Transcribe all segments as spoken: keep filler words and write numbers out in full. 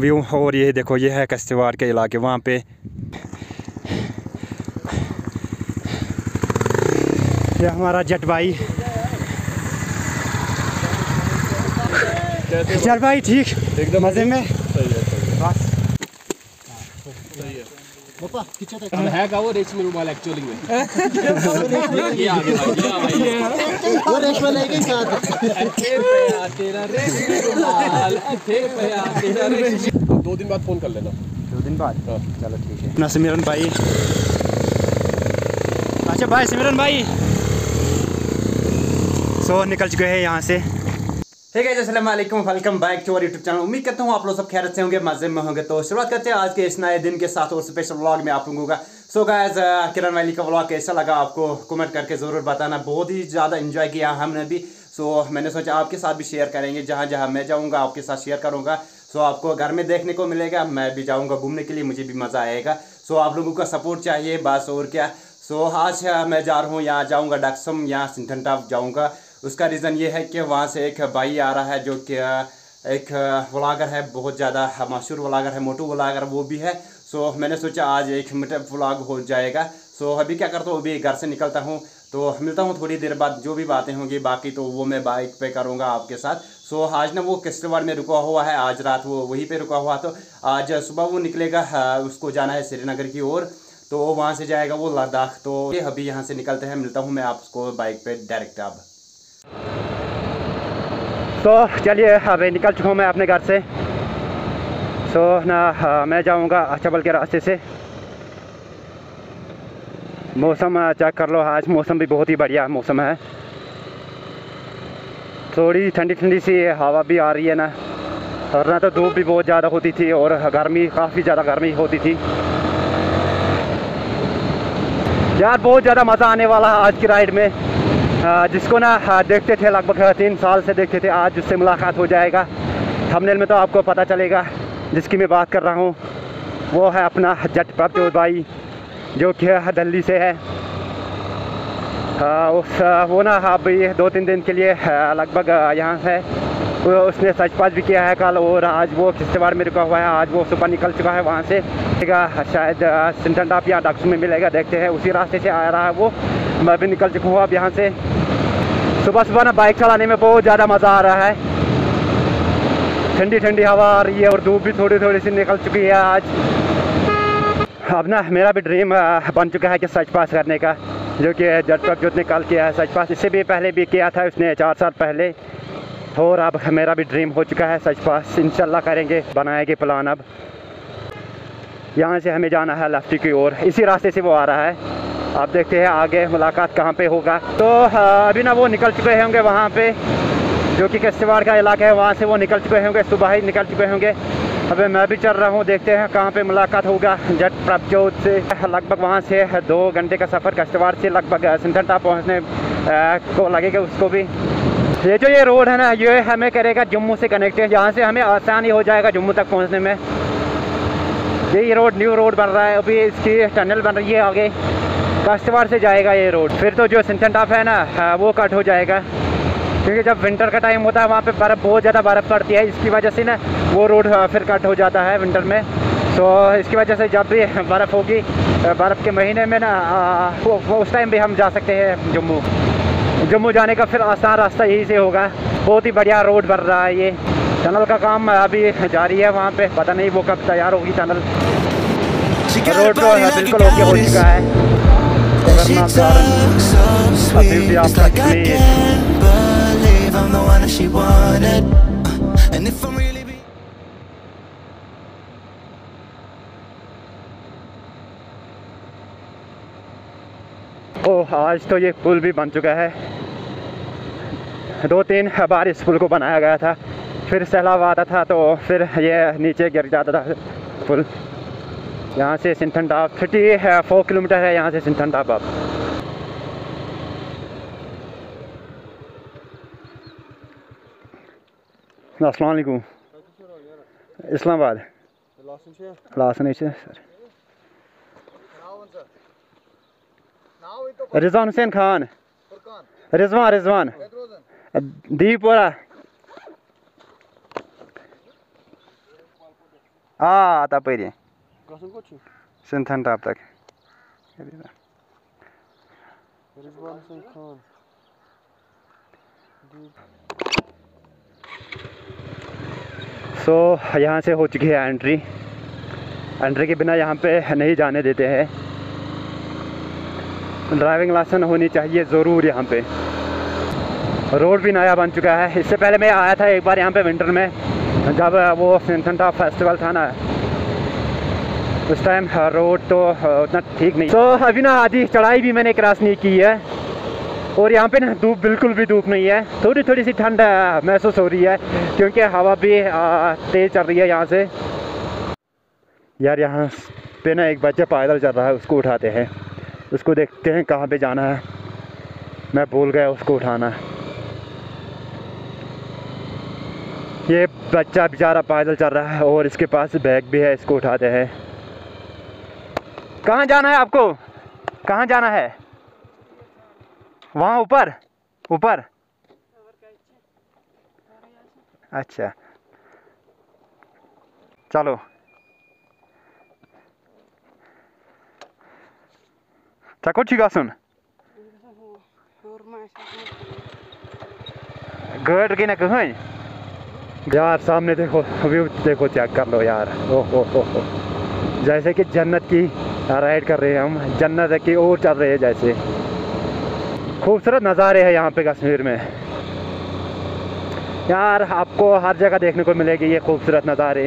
View. और ये देखो, ये है किश्तवाड़ के इलाके, वहाँ पे ये हमारा जट भाई। जट भाई ठीक एकदम मजे में बस सही है। है का वो रेशमी रुमाल एक्चुअली में ये आ गया भाई, ये वो रेशमी ले के साथ तेरा तेरा रेशमी रुमाल तेरा तेरा रेशमी। दो दिन बाद फोन कर लेना। दो दिन बाद चलो ठीक है ना। सिमरन भाई, अच्छा भाई सिमरन भाई सो निकल चुके हैं यहाँ से। हे गाइस अस्सलाम वालेकुम, welcome back to our YouTube channel. उम्मीद करता हूँ आप लोग सब खैरियत से होंगे, मज़े में होंगे। तो शुरुआत करते हैं आज के इस नए दिन के साथ और स्पेशल व्लॉग में आप लोगों का। सो गाइस किरण वैली का व्लॉग कैसा लगा आपको कमेंट करके ज़रूर बताना। बहुत ही ज़्यादा एंजॉय किया हमने भी। सो so, मैंने सोचा आपके साथ भी शेयर करेंगे, जहाँ जहाँ मैं जाऊँगा आपके साथ शेयर करूँगा। सो so, आपको घर में देखने को मिलेगा, मैं भी जाऊँगा घूमने के लिए, मुझे भी मज़ा आएगा। सो so, आप लोगों का सपोर्ट चाहिए बस और क्या। सो so, आज मैं जा रहा हूँ, यहाँ जाऊँगा डक्सम, यहाँ सिंथन टॉप जाऊँगा। उसका रीज़न ये है कि वहाँ से एक भाई आ रहा है जो कि एक व्लॉगर है, बहुत ज़्यादा मशहूर व्लॉगर है, मोटू व्लॉगर वो भी है। सो मैंने सोचा आज एक मिनट व्लॉग हो जाएगा। सो अभी क्या करता हूँ, अभी घर से निकलता हूँ तो मिलता हूँ थोड़ी देर बाद। जो भी बातें होंगी बाकी तो वो मैं बाइक पे करूँगा आपके साथ। सो आज ना वो किश्तवाड़ में रुका हुआ है, आज रात वो वहीं पर रुका हुआ। तो आज सुबह वो निकलेगा, उसको जाना है श्रीनगर की ओर, तो वहाँ से जाएगा वो लद्दाख। तो अभी यहाँ से निकलते हैं, मिलता हूँ मैं आपको बाइक पर डायरेक्ट। अब तो चलिए अभी निकल चुका हूँ मैं अपने घर से। सो so, ना आ, मैं जाऊँगा चबल के रास्ते से। मौसम चेक कर लो, आज मौसम भी बहुत ही बढ़िया मौसम है। थोड़ी ठंडी ठंडी सी हवा भी आ रही है ना, वरना तो धूप भी बहुत ज़्यादा होती थी और गर्मी काफ़ी ज़्यादा गर्मी होती थी यार। बहुत ज़्यादा मज़ा आने वाला है आज की राइड में, जिसको ना देखते थे लगभग तीन साल से देखते थे, आज उससे मुलाकात हो जाएगा। थंबनेल में तो आपको पता चलेगा जिसकी मैं बात कर रहा हूँ, वो है अपना जट प्रभजोत भाई जो कि दिल्ली से है। उस वो ना अभी दो तीन दिन के लिए लगभग यहाँ है, उसने सचपाच भी किया है कल, और आज वो किश्तवाड़ में रुका हुआ है। आज वो सुबह निकल चुका है वहाँ से, शायद सिंथन टॉप या डक्सम में मिलेगा, देखते हैं। उसी रास्ते से आ रहा है वो, मैं भी निकल चुका हूँ अब यहाँ से। सुबह सुबह ना बाइक चलाने में बहुत ज़्यादा मज़ा आ रहा है, ठंडी ठंडी हवा आ रही है और धूप भी थोड़ी थोड़ी सी निकल चुकी है आज। अब ना मेरा भी ड्रीम बन चुका है कि सच पास करने का, जो कि जट प्रभजोत ने कल किया है सच पास। इससे भी पहले भी किया था उसने चार साल पहले, और अब मेरा भी ड्रीम हो चुका है सच पास। इंशाल्लाह करेंगे, बनाएंगे प्लान। अब यहाँ से हमें जाना है लेफ्ट की ओर, इसी रास्ते से वो आ रहा है। आप देखते हैं आगे मुलाकात कहाँ पे होगा। तो अभी ना वो निकल चुके होंगे वहाँ पे, जो कि किश्तवाड़ का इलाका है, वहाँ से वो निकल चुके होंगे, सुबह ही निकल चुके होंगे। अभी मैं भी चल रहा हूँ, देखते हैं कहाँ पे मुलाकात होगा जट प्रभजोत से। लगभग वहाँ से दो घंटे का सफ़र किश्तवाड़ से लगभग सिंथन टॉप पहुँचने को लगेगा उसको भी। ये जो ये रोड है ना, ये हमें करेगा जम्मू से कनेक्ट है, यहाँ से हमें आसानी हो जाएगा जम्मू तक पहुँचने में। यही रोड न्यू रोड बन रहा है, अभी इसकी टनल बन रही है, आगे किश्तवाड़ से जाएगा ये रोड। फिर तो जो सिंथन टॉप है ना वो कट हो जाएगा, क्योंकि जब विंटर का टाइम होता है वहाँ पे बर्फ़ बहुत ज़्यादा बर्फ़ पड़ती है, इसकी वजह से ना वो रोड फिर कट हो जाता है विंटर में। तो इसकी वजह से जब भी बर्फ़ होगी, बर्फ़ के महीने में ना वो, वो उस टाइम भी हम जा सकते हैं जम्मू। जम्मू जाने का फिर आसान रास्ता यही से होगा। बहुत ही बढ़िया रोड बन रहा है, ये टनल का काम अभी जारी है वहाँ पर, पता नहीं वो कब तैयार होगी टनल। रोड तो बिल्कुल ओके हो चुका है। She talks so sweet, it's like I can't believe I'm the one that she wanted. And if I'm really be oh, आज तो ये पुल भी बन चुका है। दो तीन बार इस पुल को बनाया गया था, फिर सैलाब आता था तो फिर ये नीचे गिर जाता था पुल। यहाँ से सिंथन टॉप थर्टी है फोर किलोमीटर है यहाँ से सिंथन टॉप। आप अस्सलाम वालेकुम। इस्लामाबाद लासन है सर। रिजवान हुसैन खान, रिजवान रिजवान दीपोरा। हाँ तपरी सिंथन टॉप तक रिजवान हुसैन खान सो so, यहाँ से हो चुकी है एंट्री। एंट्री के बिना यहाँ पे नहीं जाने देते हैं। ड्राइविंग लाइसेंस होनी चाहिए ज़रूर। यहाँ पे रोड भी नया बन चुका है। इससे पहले मैं आया था एक बार यहाँ पे विंटर में, जब वो सिंथन टॉप फेस्टिवल था ना, उस टाइम रोड तो उतना ठीक नहीं। तो so, अभी ना आधी चढ़ाई भी मैंने क्रॉस नहीं की है और यहाँ पे ना धूप बिल्कुल भी धूप नहीं है। थोड़ी थोड़ी सी ठंड महसूस हो रही है क्योंकि हवा भी तेज़ चल रही है यहाँ से। यार यहाँ पे ना एक बच्चा पैदल चल रहा है, उसको उठाते हैं, उसको देखते हैं कहाँ पे जाना है। मैं भूल गया उसको उठाना। ये बच्चा बेचारा पैदल चल रहा है और इसके पास बैग भी है, इसको उठाते हैं। कहाँ जाना है आपको? कहाँ जाना है? वहाँ ऊपर ऊपर। अच्छा चलो। चकोची का सुन गर्ड की ना कहीं। यार सामने देखो, व्यू देखो, चेक कर लो यार। ओह ओह ओह जैसे कि जन्नत की राइड कर रहे हैं हम, जन्नत की ओर चल रहे हैं। जैसे खूबसूरत नज़ारे हैं यहाँ पे कश्मीर में। यार आपको हर जगह देखने को मिलेगी ये खूबसूरत नज़ारे,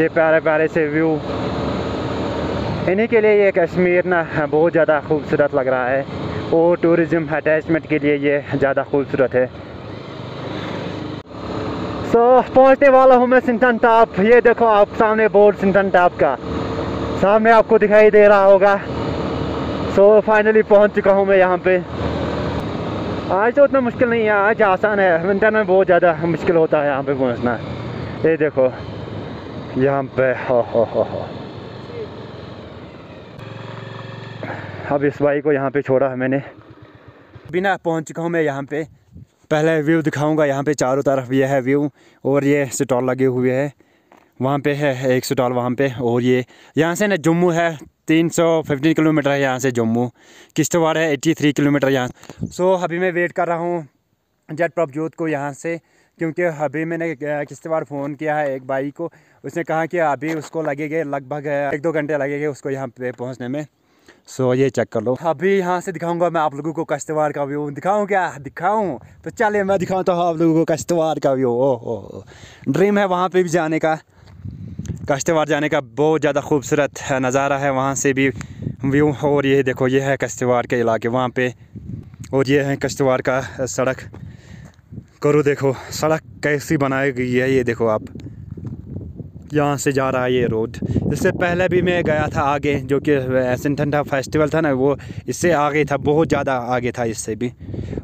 ये प्यारे प्यारे से व्यू। इन्हीं के लिए ये कश्मीर ना बहुत ज़्यादा खूबसूरत लग रहा है और टूरिज़म अटैचमेंट के लिए ये ज़्यादा खूबसूरत है। सो so, पहुँचने वाला हूँ मैं सिंथन टॉप। ये देखो आप सामने बोर्ड सिंथन टॉप का सामने आपको दिखाई दे रहा होगा। तो फाइनली पहुंच चुका हूं मैं यहाँ पे। आज तो उतना मुश्किल नहीं है, आज आसान है। विंटर में बहुत ज़्यादा मुश्किल होता है यहाँ पे पहुंचना। ये देखो यहाँ पे हो हो हो हो। अब इस बाइक को यहाँ पे छोड़ा है मैंने। बिना पहुंच चुका हूँ मैं यहाँ पे। पहले व्यू दिखाऊंगा। यहाँ पे चारों तरफ ये है व्यू और ये स्टॉल लगे हुए हैं। वहाँ पे है एक स्टॉल वहाँ पे। और ये यहाँ से ना जम्मू है, तीन सौ फिफ्टीन किलोमीटर है यहाँ से जम्मू। किश्तवाड़ है तिरासी किलोमीटर यहाँ। सो अभी मैं वेट कर रहा हूँ जट प्रभजोत को यहाँ से, क्योंकि अभी मैंने किश्तवाड़ फ़ोन किया है एक भाई को। उसने कहा कि अभी उसको लगेगा लगभग एक दो घंटे लगेंगे उसको यहाँ पे पहुँचने में। सो ये चेक कर लो। अभी यहाँ से दिखाऊँगा मैं आप लोगों को किश्तवाड़ का व्यू। दिखाऊँ क्या? दिखाऊँ तो चले मैं दिखाता हूँ आप लोगों को किश्तवाड़ का व्यू। ओहो ड्रीम है वहाँ पर भी जाने का। किश्तवाड़ जाने का बहुत ज़्यादा खूबसूरत नज़ारा है, वहाँ से भी व्यू। और ये देखो ये है किश्तवाड़ के इलाके वहाँ पे। और ये है किश्तवाड़ का सड़क। करो देखो सड़क कैसी बनाई गई है। ये देखो आप यहाँ से जा रहा है ये रोड। इससे पहले भी मैं गया था आगे, जो कि सिंथन टॉप फेस्टिवल था ना, वो इससे आगे था, बहुत ज़्यादा आगे था इससे भी।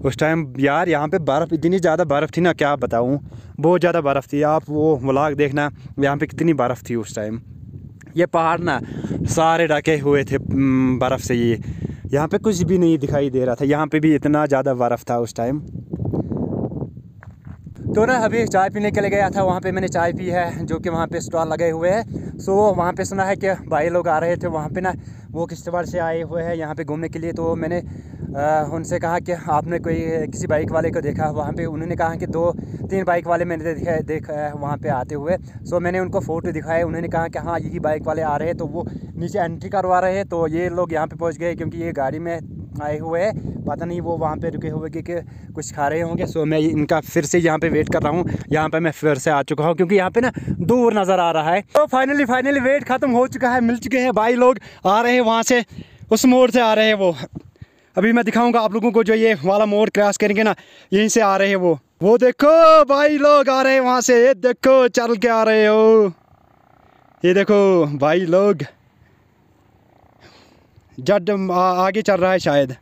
उस टाइम यार यहाँ पे बर्फ़ इतनी ज़्यादा बर्फ़ थी ना, क्या बताऊँ, बहुत ज़्यादा बर्फ़ थी। आप वो व्लॉग देखना यहाँ पे कितनी बर्फ़ थी उस टाइम। ये पहाड़ ना सारे ढके हुए थे बर्फ़ से। ये यहाँ पर कुछ भी नहीं दिखाई दे रहा था। यहाँ पर भी इतना ज़्यादा बर्फ़ था उस टाइम। तो ना अभी चाय पीने के लिए गया था, वहाँ पे मैंने चाय पी है, जो कि वहाँ पे स्टॉल लगे हुए हैं। सो वहाँ पे सुना है कि भाई लोग आ रहे थे वहाँ पे ना, वो किश्तवाड़ से आए हुए हैं यहाँ पे घूमने के लिए। तो मैंने उनसे कहा कि आपने कोई किसी बाइक वाले को देखा वहाँ पे? उन्होंने कहा कि दो तीन बाइक वाले मैंने देखा देखा है वहाँ पर आते हुए। सो मैंने उनको फ़ोटो दिखाए, उन्होंने कहा कि हाँ यही बाइक वाले आ रहे हैं। तो वो नीचे एंट्री करवा रहे हैं। तो ये लोग यहाँ पर पहुँच गए क्योंकि ये गाड़ी में आए हुए हैं। पता नहीं वो वहाँ पे रुके हुए कि, कि कुछ खा रहे होंगे। सो मैं इनका फिर से यहाँ पे वेट कर रहा हूँ। यहाँ पे मैं फिर से आ चुका हूँ क्योंकि यहाँ पे ना दूर नज़र आ रहा है। तो फाइनली फाइनली वेट ख़त्म हो चुका है। मिल चुके हैं भाई लोग, आ रहे हैं वहाँ से, उस मोड़ से आ रहे हैं वो। अभी मैं दिखाऊँगा आप लोगों को जो ये वाला मोड़ क्रॉस करेंगे ना, यहीं से आ रहे हैं वो। वो देखो भाई लोग आ रहे हैं वहाँ से। ये देखो चल के आ रहे हो। ये देखो भाई लोग जट आगे चल रहा है शायद।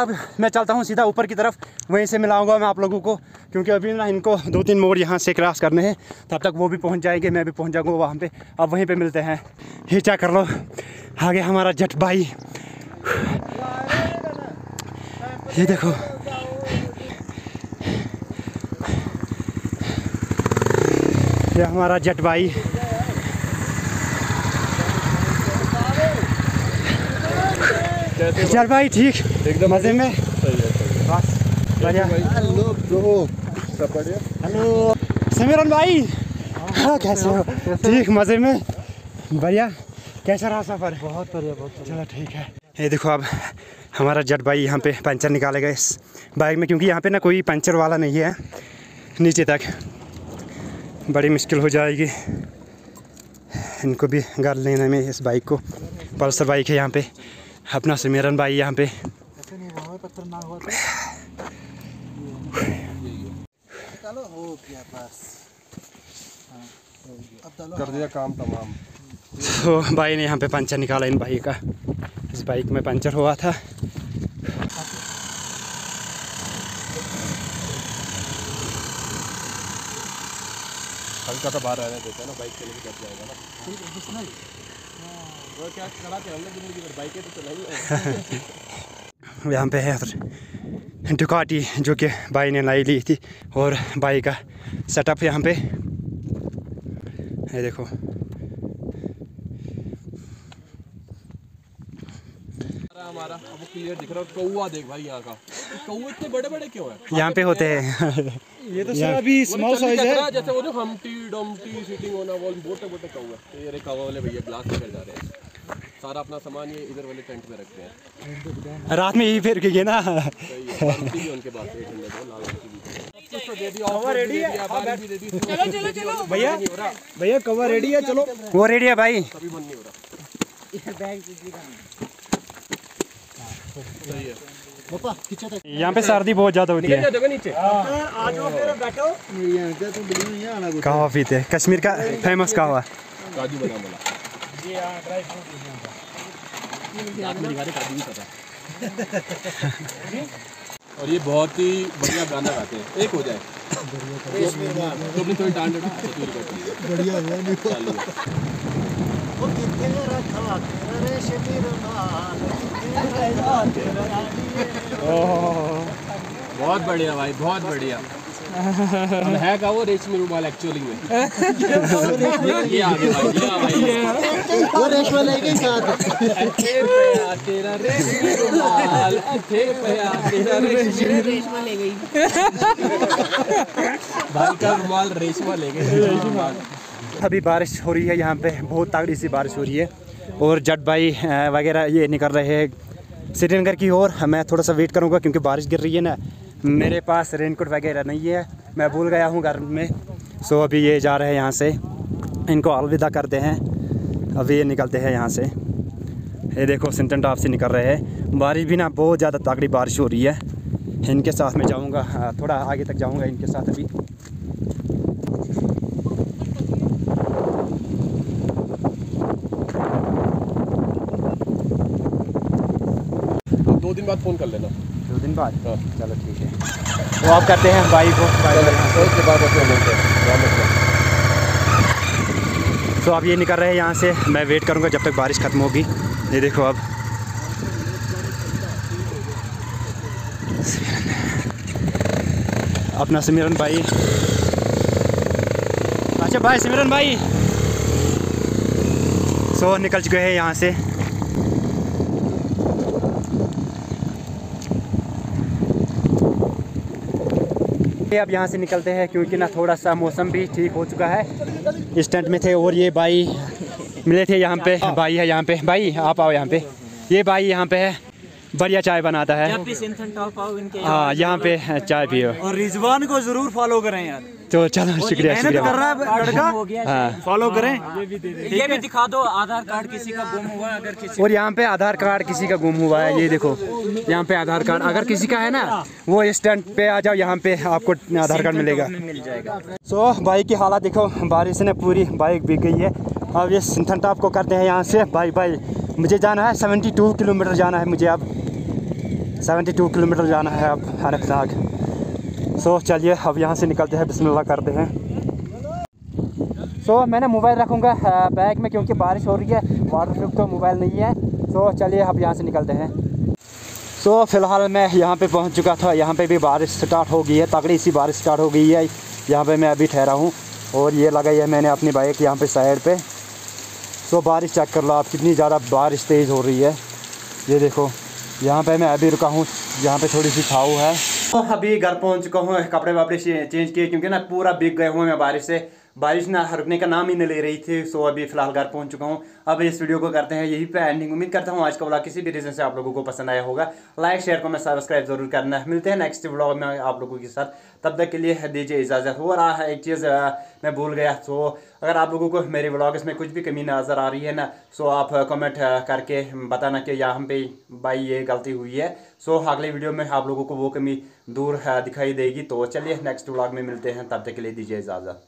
अब मैं चलता हूँ सीधा ऊपर की तरफ, वहीं से मिलाऊंगा मैं आप लोगों को, क्योंकि अभी ना इनको दो तीन मोड़ यहाँ से क्रॉस करने हैं। तब तक वो भी पहुँच जाएंगे, मैं भी पहुँच जाऊँगा वहाँ पे। अब वहीं पे मिलते हैं। ये चेक कर लो आगे हमारा जट भाई। ये देखो ये हमारा जट भाई जट भाई ठीक एकदम मजे में बस बढ़िया। हेलो ब्रो, सब बढ़िया? हेलो सिमरन भाई, हाँ कैसे हो? ठीक मजे में बढ़िया। कैसा रहा सफ़र? बहुत बढ़िया बहुत। चलो ठीक है। ये देखो अब हमारा जट भाई यहाँ पे पंचर निकालेगा इस बाइक में, क्योंकि यहाँ पे ना कोई पंचर वाला नहीं है नीचे तक, बड़ी मुश्किल हो जाएगी इनको भी घर लेने में इस बाइक को। पल्सर बाइक है यहाँ पे। अपना सुमेरन भाई यहाँ पे कर दिया काम तमाम। तो भाई ने यहाँ पे पंचर निकाला इन भाई का, इस बाइक में पंचर हुआ था। हल्का तो बाहर रहने देते हैं ना, बाइक चले के कट जाएगा ना। वो क्या खड़ा कर ले जिंदगी पर, बाइकें तो चलाई। यहाँ पे है फिर डुकाटी जो कि भाई ने लाई ली थी, और भाई का सेटअप यहाँ पे है देखो। हमारा अब क्लियर दिख रहा है। कौवा देख भाई, यहाँ का कौवे इतने बड़े बड़े क्यों है? यहाँ पे होते हैं ये तो सर अभी स्मॉल साइज है, जैसे वो जो हम्टी डम्टी सिटिंग होना वो बोटे बोटे कौवे। ये रे कौवा वाले भैया ब्लास्ट कर जा रहे हैं, सारा अपना सामान ये इधर वाले टेंट में रखते हैं, रात में यही फेर के ना उनके पास। कवर रेडी है, चलो चलो चलो भैया भैया कवर रेडी है, चलो वो रेडी है भाई। कभी मन नहीं हो रहा यहाँ पे, सर्दी बहुत ज्यादा होती है। कहवा पीते हैं कश्मीर का फेमस कहवा। और ये बहुत ही बढ़िया गाना गाते हैं, एक हो जाए तुमने थोड़ी डांट बढ़िया बहुत बढ़िया भाई बहुत बढ़िया है का वो रेशमी रुमाल एक्चुअली में ये आ गया भाई, वो रेशमा लेके साथ तेरा रेशमी रुमाल तेरा रेशमा ले गई भाई का रुमाल रेशमा ले गई। अभी बारिश हो रही है यहाँ पे, बहुत तगड़ी सी बारिश हो रही है, और जट भाई वगैरह ये निकल रहे हैं श्रीनगर की ओर। मैं थोड़ा सा वेट करूँगा क्योंकि बारिश गिर रही है ना, मेरे पास रेनकोट वगैरह नहीं है, मैं भूल गया हूँ घर में। सो अभी ये जा रहे हैं यहाँ से, इनको अलविदा करते हैं। अभी ये निकलते हैं यहाँ से, ये देखो सिंथन टॉप से निकल रहे हैं। बारिश भी ना बहुत ज़्यादा तगड़ी बारिश हो रही है। इनके साथ में जाऊँगा, थोड़ा आगे तक जाऊँगा इनके साथ। अभी दो दिन बाद फ़ोन कर लेना। दो दिन बाद? हाँ चलो ठीक है। तो आप करते हैं भाई को के बाद हैं। तो आप ये निकल रहे हैं यहाँ से, मैं वेट करूँगा जब तक बारिश ख़त्म होगी। ये देखो अब अपना सिमरन भाई। अच्छा भाई सिमरन भाई, सो निकल चुके हैं यहाँ से। अब यहाँ से निकलते हैं क्योंकि ना थोड़ा सा मौसम भी ठीक हो चुका है। इस टेंट में थे, और ये भाई मिले थे यहाँ पे। भाई है यहाँ पे, भाई आप आओ यहाँ पे। ये भाई यहाँ पे है, बढ़िया चाय बनाता है। हाँ यहाँ पे चाय पियो। और रिजवान को जरूर फॉलो करें यार। तो चलो शुक्रिया शुक्रिया। हाँ फॉलो करें, ये भी दिखा दो आधार कार्ड किसी का गुम हुआ अगर किसी। और यहाँ पे आधार कार्ड किसी का गुम हुआ है, ये देखो यहाँ पे आधार कार्ड अगर किसी का है ना, वो स्टैंड पे आ जाओ, यहाँ पे आपको आधार कार्ड मिलेगा मिल जाएगा। सो बाइक की हालत देखो, बारिश ने पूरी बाइक भीग गई है। अब ये सिंथन टॉप को करते हैं यहाँ से बाय बाय। मुझे जाना है बहत्तर किलोमीटर जाना है मुझे, अब बहत्तर किलोमीटर जाना है अब अनंतनाग। सो चलिए अब यहाँ से निकलते हैं, बिस्मिल्लाह करते हैं। सो मैंने मोबाइल रखूँगा बैग में क्योंकि बारिश हो रही है, वाटरप्रूफ तो मोबाइल नहीं है। सो चलिए अब यहाँ से निकलते हैं। सो so, फ़िलहाल मैं यहाँ पे पहुँच चुका था, यहाँ पे भी बारिश स्टार्ट हो गई है, तगड़ी सी बारिश स्टार्ट हो गई है। यहाँ पे मैं अभी ठहरा हूँ। और ये लगाई है मैंने अपनी बाइक यहाँ पे साइड पे। सो बारिश चेक कर लो आप, कितनी ज़्यादा बारिश तेज़ हो रही है। ये देखो यहाँ पे मैं अभी रुका हूँ, यहाँ पे थोड़ी सी छाव है। तो अभी घर पहुँच चुका हूँ, कपड़े वापड़े चेंज किए क्योंकि ना पूरा भीग गया हूँ मैं बारिश से। बारिश ना रुकने का नाम ही नहीं ले रही थी। सो अभी फ़िलहाल घर पहुंच चुका हूं। अब इस वीडियो को करते हैं यहीं पे एंडिंग। उम्मीद करता हूं आज का व्लॉग किसी भी रीज़न से आप लोगों को पसंद आया होगा। लाइक शेयर कमेंट सब्सक्राइब जरूर करना। मिलते हैं नेक्स्ट व्लॉग में आप लोगों के साथ, तब तक के लिए दीजिए इजाज़त। और एक चीज़ मैं भूल गया, सो अगर आप लोगों को मेरे व्लॉग्स में कुछ भी कमी नज़र आ रही है ना, सो आप कमेंट करके बताना कि यहाँ पे भाई ये गलती हुई है। सो अगले वीडियो में आप लोगों को वो कमी दूर दिखाई देगी। तो चलिए नेक्स्ट व्लॉग में मिलते हैं, तब तक के लिए दीजिए इजाज़त।